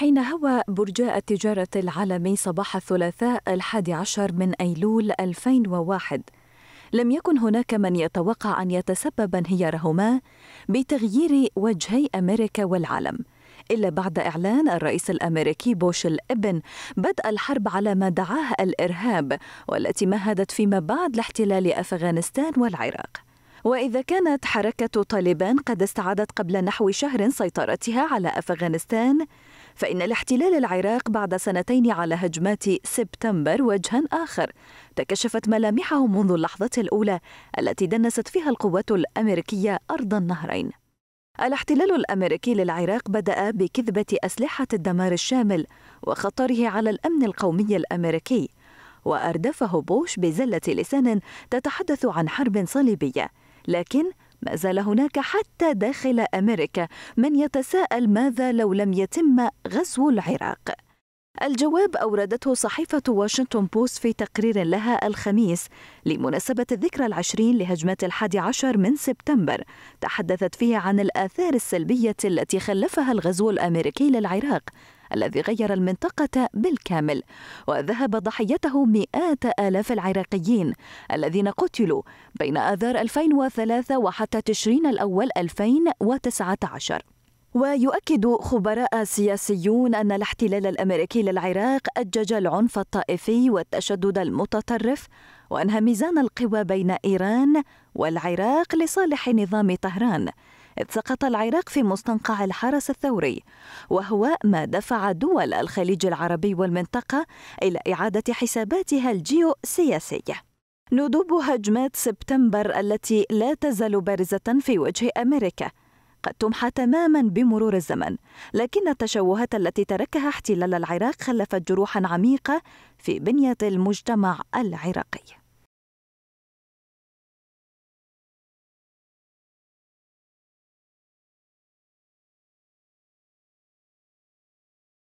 حين هوى برجاء التجارة العالمي صباح الثلاثاء 11 من أيلول 2001 لم يكن هناك من يتوقع أن يتسبب انهيارهما بتغيير وجهي أمريكا والعالم، إلا بعد إعلان الرئيس الأمريكي بوش الابن بدء الحرب على ما دعاه الإرهاب، والتي مهدت فيما بعد لاحتلال أفغانستان والعراق. وإذا كانت حركة طالبان قد استعادت قبل نحو شهر سيطرتها على أفغانستان، فإن الاحتلال العراق بعد سنتين على هجمات سبتمبر وجها آخر تكشفت ملامحه منذ اللحظة الأولى التي دنست فيها القوات الأمريكية أرض النهرين. الاحتلال الأمريكي للعراق بدأ بكذبة أسلحة الدمار الشامل وخطره على الأمن القومي الأمريكي، وأردفه بوش بزلة لسان تتحدث عن حرب صليبية، لكن ما زال هناك حتى داخل أمريكا من يتساءل ماذا لو لم يتم غزو العراق؟ الجواب أوردته صحيفة واشنطن بوست في تقرير لها الخميس لمناسبة الذكرى 20 لهجمة 11 من سبتمبر، تحدثت فيها عن الآثار السلبية التي خلفها الغزو الأمريكي للعراق الذي غير المنطقة بالكامل، وذهب ضحيته مئات آلاف العراقيين الذين قتلوا بين آذار 2003 وحتى تشرين الأول 2019. ويؤكد خبراء سياسيون أن الاحتلال الأمريكي للعراق أجج العنف الطائفي والتشدد المتطرف، وأنهى ميزان القوى بين إيران والعراق لصالح نظام طهران، إذ سقط العراق في مستنقع الحرس الثوري، وهو ما دفع دول الخليج العربي والمنطقة إلى إعادة حساباتها الجيوسياسية. ندوب هجمات سبتمبر التي لا تزال بارزة في وجه أمريكا قد تمحى تماما بمرور الزمن، لكن التشوهات التي تركها احتلال العراق خلفت جروحا عميقة في بنية المجتمع العراقي.